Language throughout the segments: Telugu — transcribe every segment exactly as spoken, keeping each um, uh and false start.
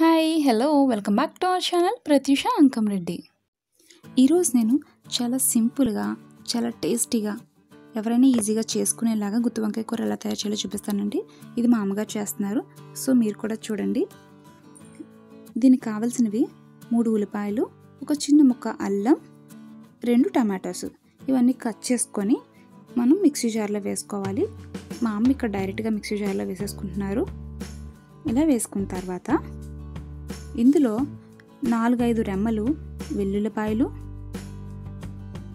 Hi hello welcome back to our channel Pratyusha Ankamreddy. ఈరోజు నేను చాలా సింపుల్గా చాలా టేస్టీగా ఎవరైనా ఈజీగా చేసుకునేలాగా గుత్తివంకాయ కూర ఎలా తయారు చేయాలో చూపిస్తానండి. ఇది మా అమ్మగారు చేస్తున్నారు, సో మీరు కూడా చూడండి. దీనికి కావాల్సినవి మూడు ఉల్లిపాయలు, ఒక చిన్న ముక్క అల్లం, రెండు టమాటోస్. ఇవన్నీ కట్ చేసుకొని మనం మిక్సీ జార్లో వేసుకోవాలి. మా అమ్మ ఇక్కడ డైరెక్ట్గా మిక్సీ జార్లో వేసేసుకుంటున్నారు. ఇలా వేసుకున్న తర్వాత ఇందులో నాలుగైదు రెమ్మలు వెల్లుల్లిపాయలు,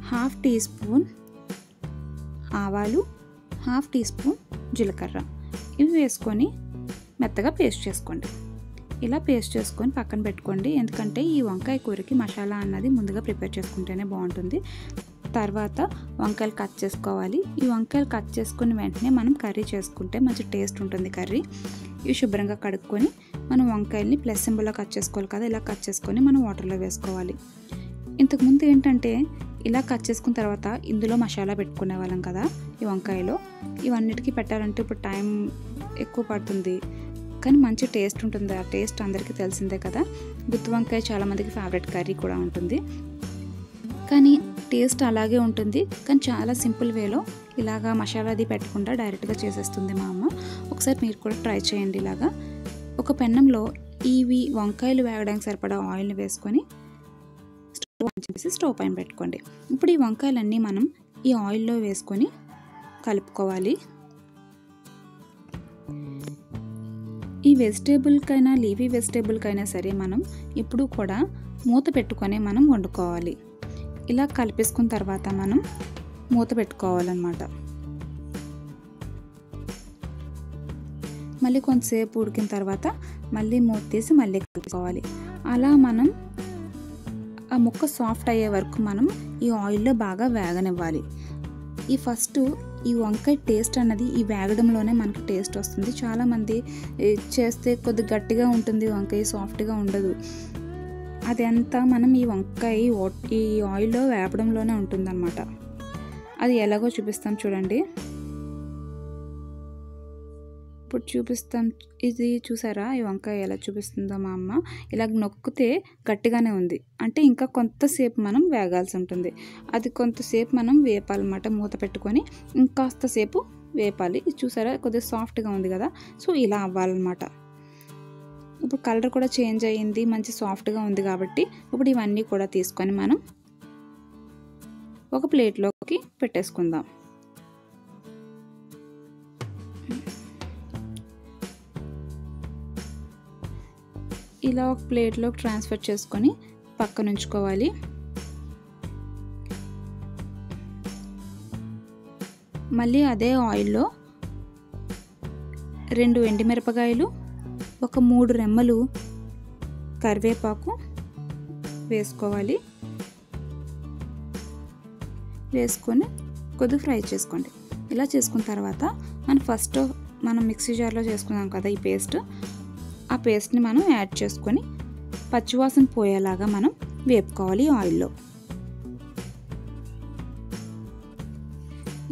హాఫ్ టీ స్పూన్ ఆవాలు, హాఫ్ టీ స్పూన్ జీలకర్ర ఇవి వేసుకొని మెత్తగా పేస్ట్ చేసుకోండి. ఇలా పేస్ట్ చేసుకొని పక్కన పెట్టుకోండి. ఎందుకంటే ఈ వంకాయ కూరకి మసాలా అన్నది ముందుగా ప్రిపేర్ చేసుకుంటేనే బాగుంటుంది. తర్వాత వంకాయలు కట్ చేసుకోవాలి. ఈ వంకాయలు కట్ చేసుకుని వెంటనే మనం కర్రీ చేసుకుంటే మంచి టేస్ట్ ఉంటుంది కర్రీ. ఇవి శుభ్రంగా కడుక్కొని మనం వంకాయల్ని ప్లస్ సింబల్లో కట్ చేసుకోవాలి కదా, ఇలా కట్ చేసుకొని మనం వాటర్లో వేసుకోవాలి. ఇంతకుముందు ఏంటంటే ఇలా కట్ చేసుకున్న తర్వాత ఇందులో మసాలా పెట్టుకునే వాళ్ళం కదా ఈ వంకాయలో. ఇవన్నిటికీ పెట్టాలంటే ఇప్పుడు టైం ఎక్కువ పడుతుంది, కానీ మంచి టేస్ట్ ఉంటుంది. ఆ టేస్ట్ అందరికీ తెలిసిందే కదా. గుత్తి వంకాయ చాలామందికి ఫేవరెట్ కర్రీ కూడా ఉంటుంది, కానీ టేస్ట్ అలాగే ఉంటుంది. కానీ చాలా సింపుల్ వేలో ఇలాగా మసాలా అది పెట్టకుండా డైరెక్ట్గా చేసేస్తుంది మా అమ్మ. ఒకసారి మీరు కూడా ట్రై చేయండి. ఇలాగా ఒక పెన్నంలో ఇవి వంకాయలు వేగడానికి సరిపడా ఆయిల్ని వేసుకొని స్టవ్ ఆన్ చేసి స్టవ్ పైన పెట్టుకోండి. ఇప్పుడు ఈ వంకాయలన్నీ మనం ఈ ఆయిల్లో వేసుకొని కలుపుకోవాలి. ఈ వెజిటేబుల్కైనా లీఫీ వెజిటేబుల్కైనా సరే మనం ఇప్పుడు కూడా మూత పెట్టుకొని మనం వండుకోవాలి. ఇలా కలిపేసుకున్న తర్వాత మనం మూత పెట్టుకోవాలన్నమాట. మళ్ళీ కొంతసేపు ఉడికిన తర్వాత మళ్ళీ మూత తీసి మళ్ళీ కలుపుకోవాలి. అలా మనం ఆ ముక్క సాఫ్ట్ అయ్యే వరకు మనం ఈ ఆయిల్లో బాగా వేగనివ్వాలి. ఈ ఫస్ట్ ఈ వంకాయ టేస్ట్ అన్నది ఈ వేగడంలోనే మనకి టేస్ట్ వస్తుంది. చాలామంది చేస్తే కొద్దిగా గట్టిగా ఉంటుంది వంకాయ, సాఫ్ట్గా ఉండదు. అదంతా మనం ఈ వంకాయ ఈ ఆయిల్లో వేపడంలోనే ఉంటుందన్నమాట. అది ఎలాగో చూపిస్తాం చూడండి. ఇప్పుడు చూపిస్తాం. ఇది చూసారా ఈ వంకాయ ఎలా చూపిస్తుందో మా అమ్మ. ఇలా నొక్కితే గట్టిగానే ఉంది, అంటే ఇంకా కొంతసేపు మనం వేగాల్సి ఉంటుంది. అది కొంతసేపు మనం వేపాలన్నమాట. మూత పెట్టుకొని ఇంకాస్త సేపు వేపాలి. ఇది చూసారా కొద్దిగా సాఫ్ట్గా ఉంది కదా, సో ఇలా అవ్వాలన్నమాట. ఇప్పుడు కలర్ కూడా చేంజ్ అయ్యింది, మంచి సాఫ్ట్గా ఉంది కాబట్టి ఇప్పుడు ఇవన్నీ కూడా తీసుకొని మనం ఒక ప్లేట్లోకి పెట్టేసుకుందాం. ఇలా ఒక ప్లేట్లోకి ట్రాన్స్ఫర్ చేసుకొని పక్కన ఉంచుకోవాలి. మళ్ళీ అదే ఆయిల్లో రెండు ఎండుమిరపకాయలు, ఒక మూడు రెమ్మలు కరివేపాకు వేసుకోవాలి. వేసుకొని కొద్దిగా ఫ్రై చేసుకోండి. ఇలా చేసుకున్న తర్వాత మనం ఫస్ట్ మనం మిక్సీ జార్లో చేసుకున్నాం కదా ఈ పేస్ట్, ఆ పేస్ట్ని మనం యాడ్ చేసుకొని పచ్చివాసన పోయేలాగా మనం వేపుకోవాలి ఆయిల్లో.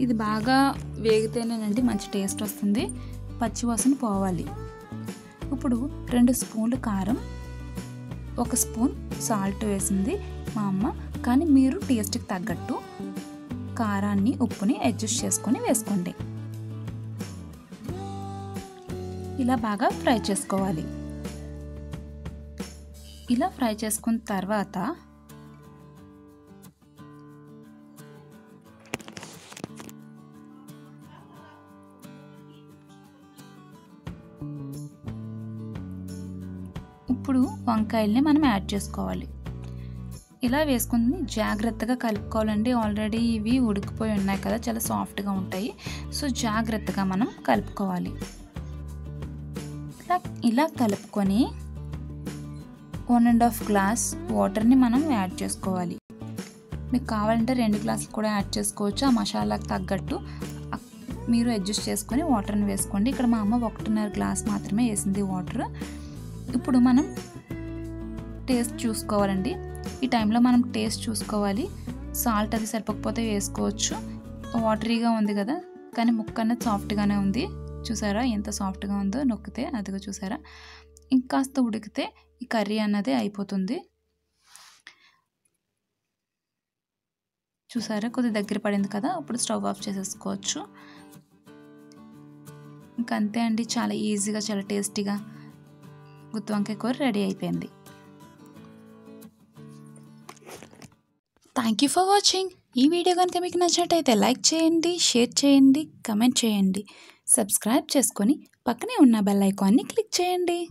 ఇది బాగా వేగితేనేనండి మంచి టేస్ట్ వస్తుంది, పచ్చివాసన పోవాలి. ఇప్పుడు రెండు స్పూన్లు కారం, ఒక స్పూన్ సాల్ట్ వేసింది మా అమ్మ. కానీ మీరు టేస్ట్కి తగ్గట్టు కారాన్ని ఉప్పుని అడ్జస్ట్ చేసుకొని వేసుకోండి. ఇలా బాగా ఫ్రై చేసుకోవాలి. ఇలా ఫ్రై చేసుకున్న తర్వాత ఇప్పుడు వంకాయల్ని మనం యాడ్ చేసుకోవాలి. ఇలా వేసుకుని జాగ్రత్తగా కలుపుకోవాలండి. ఆల్రెడీ ఇవి ఉడికిపోయి ఉన్నాయి కదా, చాలా సాఫ్ట్గా ఉంటాయి, సో జాగ్రత్తగా మనం కలుపుకోవాలి. ఇలా కలుపుకొని వన్ అండ్ హాఫ్ గ్లాస్ వాటర్ని మనం యాడ్ చేసుకోవాలి. మీకు కావాలంటే రెండు గ్లాసులు కూడా యాడ్ చేసుకోవచ్చు. ఆ మసాలాకు తగ్గట్టు మీరు అడ్జస్ట్ చేసుకొని వాటర్ని వేసుకోండి. ఇక్కడ మా అమ్మ ఒకటిన్నర గ్లాస్ మాత్రమే వేసింది వాటర్. ఇప్పుడు మనం టేస్ట్ చూసుకోవాలండి. ఈ టైంలో మనం టేస్ట్ చూసుకోవాలి. సాల్ట్ అది సరిపోకపోతే వేసుకోవచ్చు. వాటరీగా ఉంది కదా, కానీ ముక్క అనేది సాఫ్ట్గానే ఉంది. చూసారా ఎంత సాఫ్ట్గా ఉందో నొక్కితే, అదిగో చూసారా. ఇంకాస్త ఉడికితే ఈ కర్రీ అన్నది అయిపోతుంది. చూసారా కొద్ది దగ్గర పడింది కదా, ఇప్పుడు స్టవ్ ఆఫ్ చేసేసుకోవచ్చు. ఇంకా అంతే అండి, చాలా ఈజీగా చాలా టేస్టీగా గుత్తి వంకాయ కూర రెడీ అయిపోయింది. Thank you for watching. ఈ వీడియో కనుక మీకు నచ్చినట్టయితే లైక్ చేయండి, షేర్ చేయండి, కమెంట్ చేయండి, సబ్స్క్రైబ్ చేసుకొని పక్కనే ఉన్న బెల్ ఐకాన్ని క్లిక్ చేయండి.